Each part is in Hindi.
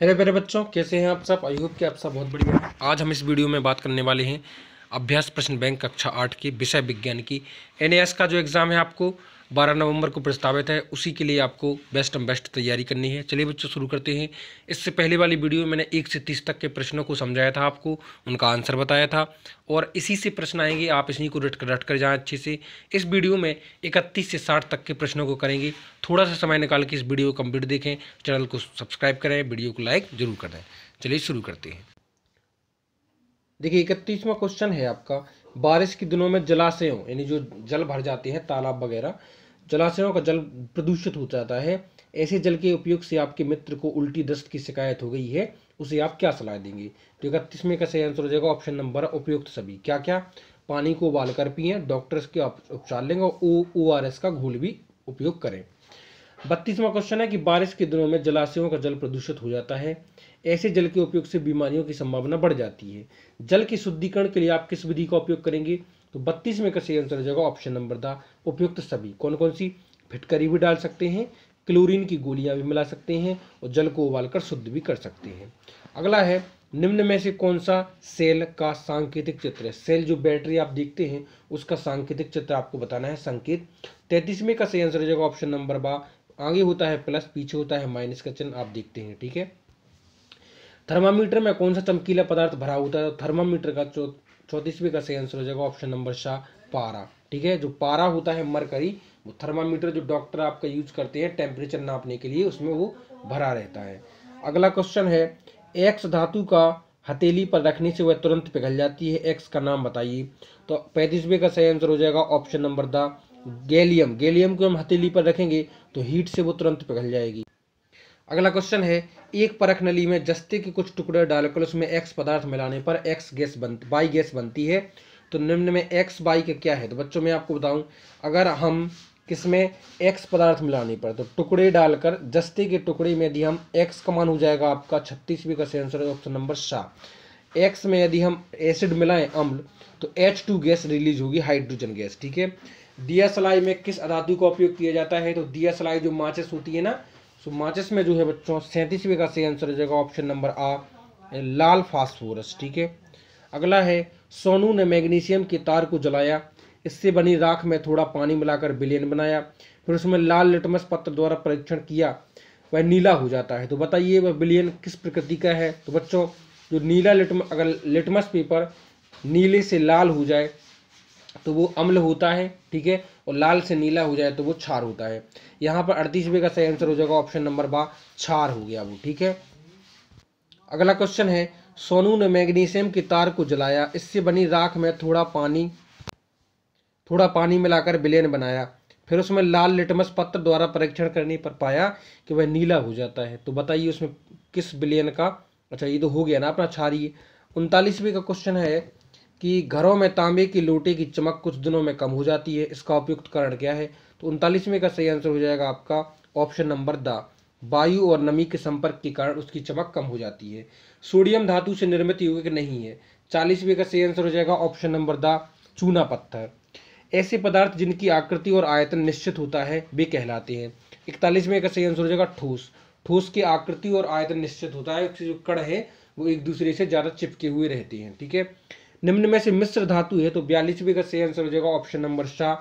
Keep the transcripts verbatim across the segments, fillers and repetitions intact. हेलो प्यारे बच्चों, कैसे हैं आप सब? आई होप कि आप सब बहुत बढ़िया। आज हम इस वीडियो में बात करने वाले हैं अभ्यास प्रश्न बैंक कक्षा आठ की विषय विज्ञान की एन ए एस का जो एग्ज़ाम है आपको बारह नवंबर को प्रस्तावित है, उसी के लिए आपको बेस्ट एंड बेस्ट तैयारी करनी है। चलिए बच्चों शुरू करते हैं। इससे पहले वाली वीडियो में मैंने एक से तीस तक के प्रश्नों को समझाया था, आपको उनका आंसर बताया था और इसी से प्रश्न आएंगे, आप इसी को रट कर रट कर जाएँ अच्छे से। इस वीडियो में इकतीस से साठ तक के प्रश्नों को करेंगे। थोड़ा सा समय निकाल के इस वीडियो को कंप्लीट देखें, चैनल को सब्सक्राइब करें, वीडियो को लाइक जरूर कर दें। चलिए शुरू करते हैं। देखिए इकतीसवां क्वेश्चन है आपका, बारिश के दिनों में जलाशयों यानी जो जल भर जाते हैं तालाब वगैरह, जलाशयों का जल प्रदूषित हो जाता है। ऐसे जल के उपयोग से आपके मित्र को उल्टी दस्त की शिकायत हो गई है, उसे आप क्या सलाह देंगे? तो इकतीसवें का सही आंसर हो जाएगा ऑप्शन नंबर उपयुक्त सभी। क्या क्या? पानी को उबाल कर पिए, डॉक्टर्स के उपचार लेंगे और ओआरएस का घोल भी उपयोग करें। बत्तीसवां क्वेश्चन है कि बारिश के दिनों में जलाशयों का जल प्रदूषित हो जाता है, ऐसे जल के उपयोग से बीमारियों की संभावना बढ़ जाती है। जल के शुद्धिकरण के लिए आप किस विधि का उपयोग करेंगे? तो बत्तीस में का सही आंसर हो जाएगा ऑप्शन नंबर द उपयुक्त सभी। कौन कौन सी? फिटकरी भी डाल सकते हैं, क्लोरीन की गोलियां भी मिला सकते हैं और जल को उबालकर शुद्ध भी कर सकते हैं। अगला है, निम्न में से कौन सा सेल का सांकेतिक चित्र है? सेल जो बैटरी आप देखते हैं उसका सांकेतिक चित्र आपको बताना है, संकेत। तैंतीसवें का सही आंसर हो जाएगा ऑप्शन नंबर बा, आगे होता है प्लस, पीछे होता है माइनस का चिन्ह आप देखते हैं, ठीक है। थर्मामीटर में कौन सा चमकीला पदार्थ भरा होता है? थर्मामीटर का चौ चौंतीसवें का सही आंसर हो जाएगा ऑप्शन नंबर शाह, पारा, ठीक है। जो पारा होता है मरकरी, वो थर्मामीटर जो डॉक्टर आपका यूज करते हैं टेम्परेचर नापने के लिए, उसमें वो भरा रहता है। अगला क्वेश्चन है, एक्स धातु का हथेली पर रखने से वह तुरंत पिघल जाती है, एक्स का नाम बताइए। तो पैंतीसवें का सही आंसर हो जाएगा option number the gallium. Gallium को हम हथेली पर रखेंगे तो हीट से वो तुरंत पिघल जाएगी। अगला क्वेश्चन है, एक परख नली में जस्ते के कुछ टुकड़े डालकर उसमें एक्स पदार्थ मिलाने पर एक्स गैस बन बाई गैस बनती है। तो निम्न में एक्स बाई के क्या है? तो बच्चों मैं आपको बताऊं, अगर हम किसमें एक्स पदार्थ मिलाने पर, तो टुकड़े डालकर जस्ते के टुकड़े में यदि हम एक्स का मान हो जाएगा आपका छत्तीसवीं का सही आंसर ऑप्शन नंबर सात। एक्स में यदि हम एसिड मिलाएं अम्ल तो एच टू गैस रिलीज होगी, हाइड्रोजन गैस, ठीक है। दियासलाई में किस धातु का उपयोग किया जाता है? तो दियासलाई जो माचिस होती है ना, सो माचिस में जो है बच्चों सैंतीसवें का सही आंसर हो जाएगा ऑप्शन नंबर आ, लाल फास्फोरस, ठीक है। अगला है, सोनू ने मैग्नीशियम के तार को जलाया, इससे बनी राख में थोड़ा पानी मिलाकर बिलियन बनाया, फिर उसमें लाल लिटमस पत्र द्वारा परीक्षण किया, वह नीला हो जाता है। तो बताइए वह बिलियन किस प्रकृति का है? तो बच्चों जो नीला लिटमस, अगर लिटमस पेपर नीले से लाल हो जाए तो वो अम्ल होता है, ठीक है, और लाल से नीला हो जाए तो वो क्षार होता है। यहाँ पर अड़तीसवें का सही आंसर हो जाएगा ऑप्शन नंबर बा, क्षार हो गया वो, ठीक है। अगला क्वेश्चन है, सोनू ने मैग्नीशियम के तार को जलाया, इससे बनी राख में थोड़ा पानी थोड़ा पानी मिलाकर बिलियन बनाया, फिर उसमें लाल लिटमस पत्र द्वारा परीक्षण करने पर पाया कि वह नीला हो जाता है। तो बताइए उसमें किस बिलियन का, अच्छा ये तो हो गया ना अपना क्षार। ये उनतालीसवें का क्वेश्चन है कि घरों में तांबे के लोटे की चमक कुछ दिनों में कम हो जाती है, इसका उपयुक्त कारण क्या है? तो उनतालीसवें का सही आंसर हो जाएगा आपका ऑप्शन नंबर द, वायु और नमी के संपर्क के कारण उसकी चमक कम हो जाती है। सोडियम धातु से निर्मित यौगिक नहीं है। चालीसवें का सही आंसर हो जाएगा ऑप्शन नंबर द, चूना पत्थर। ऐसे पदार्थ जिनकी आकृति और आयतन निश्चित होता है वे कहलाते हैं। इकतालीसवें का सही आंसर हो जाएगा ठोस। ठोस की आकृति और आयतन निश्चित होता है, उसके जो कण है वो एक दूसरे से ज़्यादा चिपके हुए रहते हैं, ठीक है। निम्न में से मिश्र धातु है, तो बयालीसवें का सही आंसर हो जाएगा ऑप्शन नंबर शाह,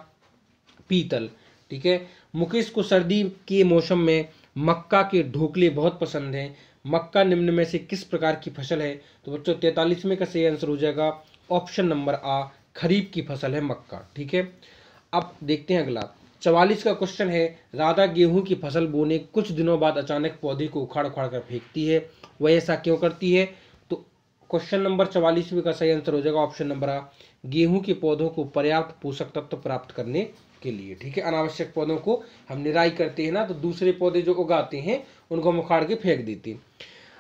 पीतल, ठीक है। मुकेश को सर्दी के मौसम में मक्का के ढोकले बहुत पसंद हैं, मक्का निम्न में से किस प्रकार की फसल है? तो बच्चों तैंतालीसवें का सही आंसर हो जाएगा ऑप्शन नंबर आ, खरीफ की फसल है मक्का, ठीक है। अब देखते हैं अगला, चवालीस का क्वेश्चन है, राधा गेहूं की फसल बोने कुछ दिनों बाद अचानक पौधे को उखाड़ उखाड़ कर फेंकती है, वह ऐसा क्यों करती है? क्वेश्चन नंबर चवालीसवें का सही आंसर हो जाएगा ऑप्शन नंबर आ, गेहूं के पौधों को पर्याप्त पोषक तत्व प्राप्त करने के लिए, ठीक है। अनावश्यक पौधों को हम निराई करते हैं ना, तो दूसरे पौधे जो उगाते हैं उनको हम उखाड़ के फेंक देते हैं।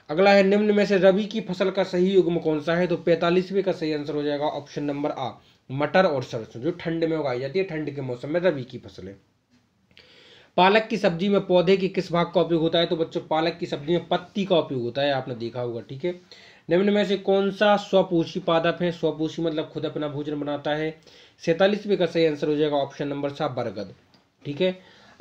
अगला है, निम्न में से रबी की फसल का सही युग्म कौन सा है? तो पैंतालीसवें का सही आंसर हो जाएगा ऑप्शन नंबर आ, मटर और सरसों, जो ठंड में उगाई जाती है, ठंड के मौसम में रबी की फसल है। पालक की सब्जी में पौधे के किस भाग का उपयोग होता है? तो बच्चों पालक की सब्जी में पत्ती का उपयोग होता है, आपने देखा होगा, ठीक है। निम्न में से कौन सा स्वपोषी पादप है? स्वपोषी मतलब खुद अपना भोजन बनाता है। सैंतालीसवें का सही आंसर हो जाएगा ऑप्शन नंबर सात, बरगद, ठीक है।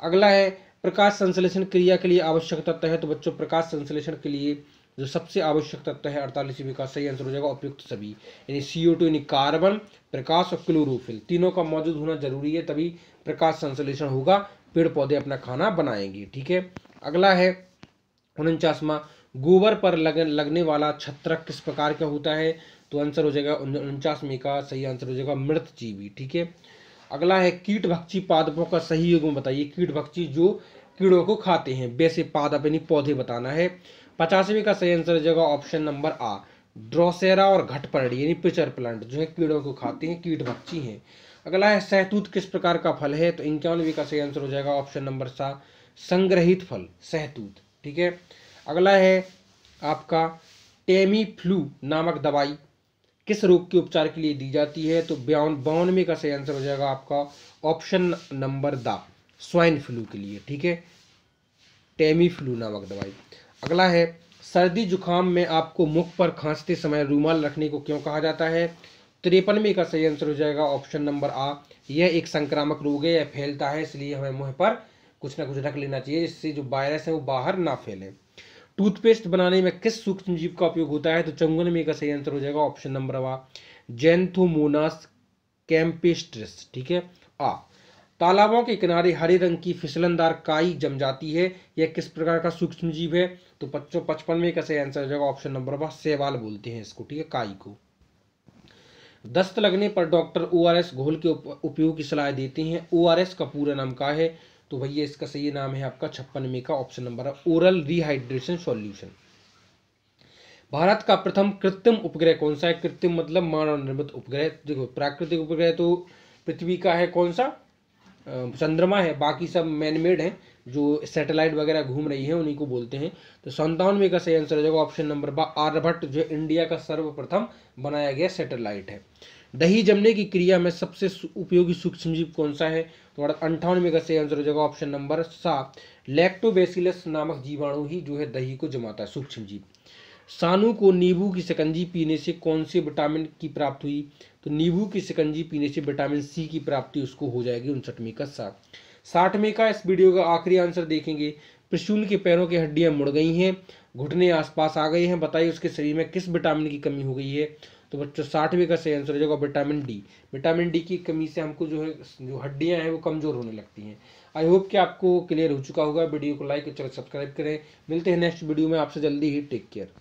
अगला है, प्रकाश संश्लेषण क्रिया के लिए आवश्यकता है, तो बच्चों प्रकाश संश्लेषण के लिए जो सबसे आवश्यक तत्व है अड़तालीसवीं का सही आंसर हो जाएगा उपयुक्त सभी, यानी सी ओ टू यानी कार्बन, प्रकाश और क्लोरोफिल तीनों का मौजूद होना जरूरी है तभी प्रकाश संश्लेषण होगा, पेड़ पौधे अपना खाना बनाएंगे। ठीक है, अगला है उनचासवां, गोबर पर लग, लगने वाला छत्रक किस प्रकार का होता है, तो आंसर हो जाएगा उनचासवीं का सही आंसर हो जाएगा मृतजीवी। ठीक है, अगला है कीट भक्षी पादपों का सही युग्म बताइए, कीट भक्षी जो कीड़ों को खाते हैं वैसे पादप यानी पौधे बताना है। पचासवीं का सही आंसर हो जाएगा ऑप्शन नंबर आ, ड्रोसेरा और घटपर्ट यानी पिचर प्लांट जो है कीड़ों को खाते हैं, कीट भक्षी हैं। अगला है सहतूत किस प्रकार का फल है, तो इक्यानवे का सही आंसर हो जाएगा ऑप्शन नंबर सा, संग्रहित फल सहतूत। ठीक है, अगला है आपका टैमी फ्लू नामक दवाई किस रोग के उपचार के लिए दी जाती है, तो बयान बावनवे का सही आंसर हो जाएगा आपका ऑप्शन नंबर दा, स्वाइन फ्लू के लिए। ठीक है, टैमी फ्लू नामक दवाई। अगला है सर्दी जुखाम में आपको मुख पर खांसते समय रूमाल रखने को क्यों कहा जाता है, तिरपनवे का सही आंसर हो जाएगा ऑप्शन नंबर आ, यह एक संक्रामक रोग है, यह फैलता है इसलिए हमें मुँह पर कुछ ना कुछ रख लेना चाहिए जिससे जो वायरस है वो बाहर ना फैले। टूथपेस्ट बनाने में किस सूक्ष्मजीव का उपयोग होता है, तो चौवनवे का सही आंसर हो जाएगा ऑप्शन नंबर आ, जेंथोमोनास कैम्पेस्ट्रिस। ठीक है, आ तालाबों के किनारे हरे रंग की फिसलनदार काई जम जाती है, यह किस प्रकार का सूक्ष्म जीव है, तो बच्चों पचपनवे का सही आंसर हो जाएगा ऑप्शन नंबर वन, सेवाल बोलते हैं इसको। ठीक है, काई को। दस्त लगने पर डॉक्टर ओआरएस घोल के उपयोग की सलाह देते हैं, ओआरएस का पूरा नाम क्या है, तो भैया इसका सही नाम है आपका छप्पनवे का option number oral rehydration solution. Bharat का प्रथम कृत्रिम उपग्रह कौन सा है, कृत्रिम मतलब मानव निर्मित उपग्रह, देखो प्राकृतिक उपग्रह तो पृथ्वी का है कौन सा चंद्रमा है, बाकी सब मैनमेड हैं जो सैटेलाइट वगैरह घूम रही है उन्हीं को बोलते हैं। तो सत्तानवे का सही आंसर हो जाएगा ऑप्शन नंबर बा, आर्यभट जो इंडिया का सर्वप्रथम बनाया गया सैटेलाइट है। दही जमने की क्रिया में सबसे उपयोगी सूक्ष्मजीव कौन सा है, तो अंठानवे का सही आंसर हो जाएगा ऑप्शन नंबर सात, लैक्टोबैसिलस नामक जीवाणु ही जो है दही को जमाता है सूक्ष्मजीव। सानू को नींबू की शिकंजी पीने से कौन से विटामिन की प्राप्त हुई, तो नींबू की शिकंजी पीने से विटामिन सी की प्राप्ति उसको हो जाएगी उनसठवीं का सात। साठवीं का इस वीडियो का आखिरी आंसर देखेंगे, प्रशूल के पैरों की हड्डियां मुड़ गई हैं, घुटने आसपास आ गए हैं, बताइए उसके शरीर में किस विटामिन की कमी हो गई है, तो बच्चों साठवें का सही आंसर हो जाएगा विटामिन डी। विटामिन डी की कमी से हमको जो है जो हड्डियां हैं वो कमज़ोर होने लगती हैं। आई होप कि आपको क्लियर हो चुका होगा। वीडियो को लाइक और चैनल सब्सक्राइब करें। मिलते हैं नेक्स्ट वीडियो में, आपसे जल्दी ही। Take care.